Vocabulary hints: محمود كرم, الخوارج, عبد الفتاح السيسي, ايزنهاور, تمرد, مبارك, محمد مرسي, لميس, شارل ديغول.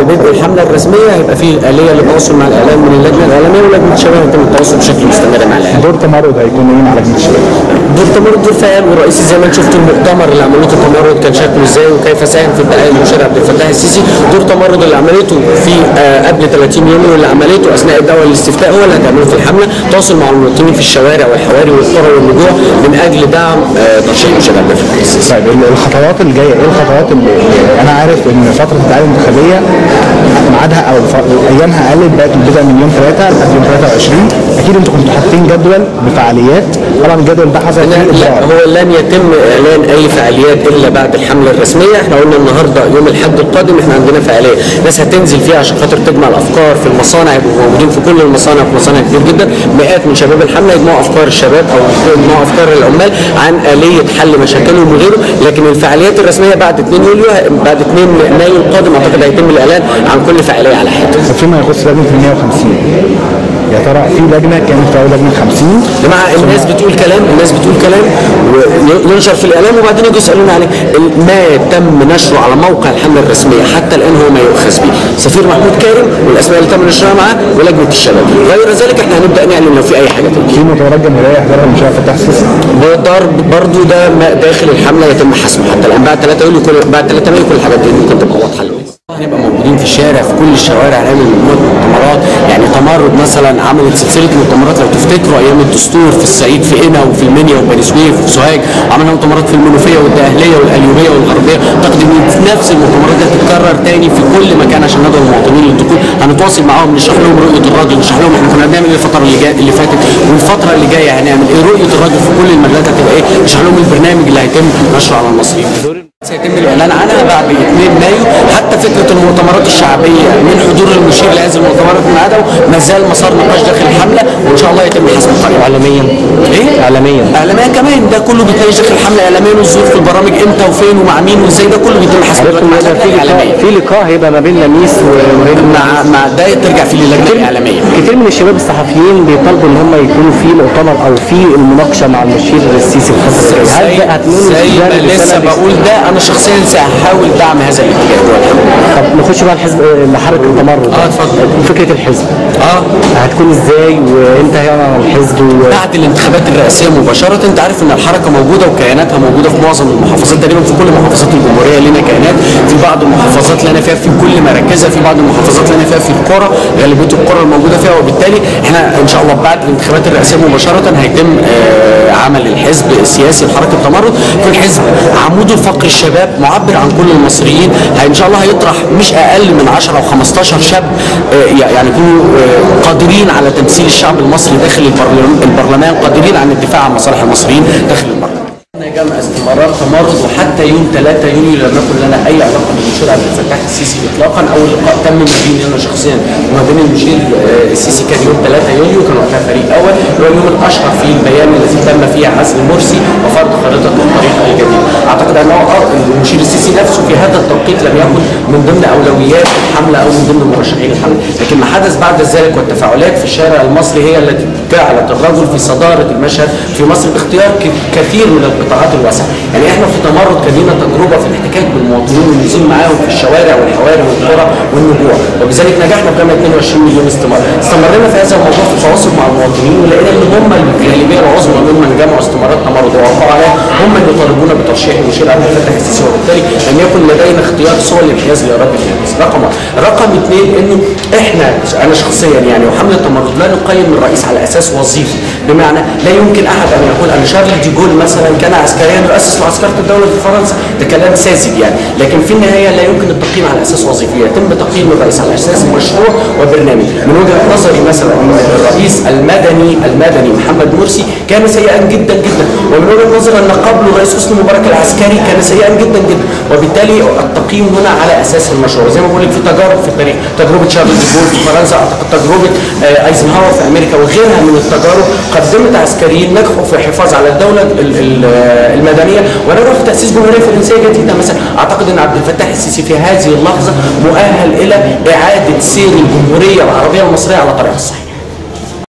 بدء الحمله الرسميه هيبقى فيه الاليه للتواصل مع الاعلام من اللجنه الاعلاميه ولجنه الشباب يتم التواصل بشكل مستمر مع الاعلام. دور تمرد هيكون مين على لجنه الشباب؟ دور تمرد دور فعال ورئيسي زي ما انت شفت المؤتمر اللي عملته تمرد كان شكله ازاي وكيف ساهم في الدعايه لمشاريع عبد الفتاح السيسي. دور تمرد اللي عملته في قبل 30 يوم واللي عملته اثناء الدعوه للاستفتاء هو اللي هتعمله في الحمله، تواصل مع المواطنين في الشوارع والحواري والقرى والنجوع من اجل دعم ترشيح مشاريع عبد الفتاح السيسي. طيب الخطوات الجايه ايه؟ الخطوات اللي انا عارف ان فتره الدعايه الانتخابيه ميعادها او ايامها قلت بقت بدأ من يوم 3 لحد يوم 23، اكيد انتم كنتوا حاطين جدول بفعاليات، طبعا الجدول ده حصل فيه هو لن يتم اعلان اي فعاليات الا بعد الحمله الرسميه. احنا قلنا النهارده يوم الاحد القادم احنا عندنا فعاليه ناس هتنزل فيها عشان خاطر تجمع الافكار في المصانع، يبقوا موجودين في كل المصانع، في مصانع كتير جدا، مئات من شباب الحمله يجمعوا افكار الشباب او يجمعوا افكار العمال عن اليه حل مشاكلهم وغيره. لكن الفعاليات الرسميه بعد 2 يوليو بعد 2 مايو القادم اعتقد هيتم الاعلان عن كل فعاليه على حده. فيما يخص لجنه ال 150، يا ترى في لجنه كانت في لجنه 50 جماعه الناس بتقول كلام، وننشر في الاعلام وبعدين يجوا يسالونا عليه. ما تم نشره على موقع الحمله الرسميه حتى الان هو ما يؤخذ به. سفير محمود كرم والاسماء اللي تم نشرها معاه ولجنه الشباب. غير ذلك احنا هنبدا نعلن لو في اي حاجه تانيه. في مترجم مرايح ضرب مش عارف التحسيس ضرب برضه ده داخل الحمله يتم حسمه حتى الان بعد 3 يوليو بعد 3 مايو كل الحاجات دي ممكن تبقى واضحه للناس. هنبقى موجودين في الشارع في كل الشوارع، هنعمل مجموعه مؤتمرات. يعني تمرد مثلا عملت سلسله مؤتمرات لو تفتكروا ايام الدستور في الصعيد في قنا وفي المنيا وبني سويف وفي سوهاج، عملنا مؤتمرات في المنوفيه والدقهليه والايوبيه والغربيه. تقدم نفس المؤتمرات دي هتتكرر تاني في كل مكان عشان ندعو المواطنين للدخول، هنتواصل معاهم نشرح لهم رؤيه الراجل، نشرح لهم احنا كنا بنعمل ايه الفتره اللي فاتت والفتره اللي جايه هنعمل ايه، رؤيه الراجل في كل المجالات هتبقى ايه، نشرح لهم البرنامج اللي هيتم نشره على المصريين. سيتم الاعلان عنها بعد 2 مايو. حتى فكره المؤتمرات الشعبيه من حضور المشير لهذه المؤتمرات من عدو ما زال مسار نقاش داخل الحمله، وان شاء الله يتم حسم القرار اعلاميا. ايه؟ اعلاميا كمان، ده كله بيتناقش داخل الحمله اعلاميا، والظهور في البرامج امتى وفين ومع مين وازاي، ده كله بيتم حسم القرار. في لقاء هيبقى ما بين لميس مع ده ترجع فيه للجنه الاعلاميه. كتير من الشباب الصحفيين بيطالبوا ان هم يكونوا في مؤتمر او في المناقشه مع المشير السيسي الفتره الجايه. هل هتمنى لسه بقول ده انا شخصيا ساحاول دعم هذا الاتجاه. طب نخش بقى الحزب لحركه التمرد. اتفضل. فكره الحزب هتكون ازاي وانت هيعمل على الحزب بعد الانتخابات الرئاسيه مباشره؟ انت عارف ان الحركه موجوده وكياناتها موجوده في معظم المحافظات، تقريبا في كل محافظات الجمهوريه لنا كيانات، في بعض المحافظات لنا فيها في كل مراكزها، في بعض المحافظات لنا فيها في القرى غالبيه القرى الموجوده فيها. وبالتالي احنا ان شاء الله بعد الانتخابات الرئاسيه مباشره هيتم عمل الحزب السياسي لحركه التمرد. يكون حزب عموده فقر الشباب، معبر عن كل المصريين، ان شاء الله هيطرح مش اقل من 10 او 15 شاب يعني يكونوا قادرين على تمثيل الشعب المصري داخل البرلمان، قادرين عن الدفاع عن مصالح المصريين داخل البرلمان. احنا جمع استمرار تمرد وحتى يوم 3 يوليو لم يكن لنا اي علاقه بالمشير عبد الفتاح السيسي اطلاقا. اول لقاء تم ما بيني انا شخصيا وما بين المشير السيسي كان يوم 3 يوليو، كان وقتها فريق اول، وهو اليوم الاشهر فيه البيان الذي تم فيه عزل مرسي وفرض خريطه الطريق الجديد. اعتقد انه المشير السيسي نفسه في هذا التوقيت لم يكن من ضمن اولويات الحمله او من ضمن مرشحين الحمله، لكن ما حدث بعد ذلك والتفاعلات في الشارع المصري هي التي جعلت الرجل في صداره المشهد في مصر باختيار كثير من القطاعات الواسعه. يعني احنا في تمرد كان لنا تجربه في الاحتكاك بالمواطنين والنزول معاهم في الشوارع والحواري والقرى والنجوع، وبذلك نجحنا بجمع 22 مليون استمرينا في هذا الموضوع في التواصل مع المواطنين، ولقينا ان هم الغالبيه العظمى ممن جمعوا استمارات تمرد ووقعوا عليها هم اللي طالبونا بترشيح المشير عبد الفتاح السيسي، وبالتالي لم يكن لدينا اختيار سوى الانحياز لإرادة الناس. رقم 2 انه انا شخصيا يعني وحمله تمرد لا نقيم الرئيس على اساس وظيفي، بمعنى لا يمكن احد ان يقول ان شارل ديغول مثلا كان عسكريا واسس عسكرة الدوله في فرنسا، ده كلام ساذج يعني، لكن في النهايه لا يمكن التقييم على اساس وظيفي، يتم تقييم الرئيس على اساس مشروع وبرنامج. من وجهه نظري مثلا الرئيس المدني محمد مرسي كان سيئا جدا جدا، ومن وجهه نظري ان قبله الرئيس حسني مبارك العسكري كان سيئا جدا جدا، وبالتالي التقييم هنا على اساس المشروع. زي ما بقول لك في تجارب في التاريخ، تجربه شارل ديغول في فرنسا، تجربه ايزنهاور في امريكا وغيرها من التجارب قدمت عسكريين نجحوا في الحفاظ على الدوله المدنيه ونجحوا في تاسيس جمهوريه فرنسيه جديده مثلا. اعتقد ان عبد الفتاح السيسي في هذه اللحظه مؤهل الى اعاده سير الجمهوريه العربيه المصريه على طريقها الصحيح.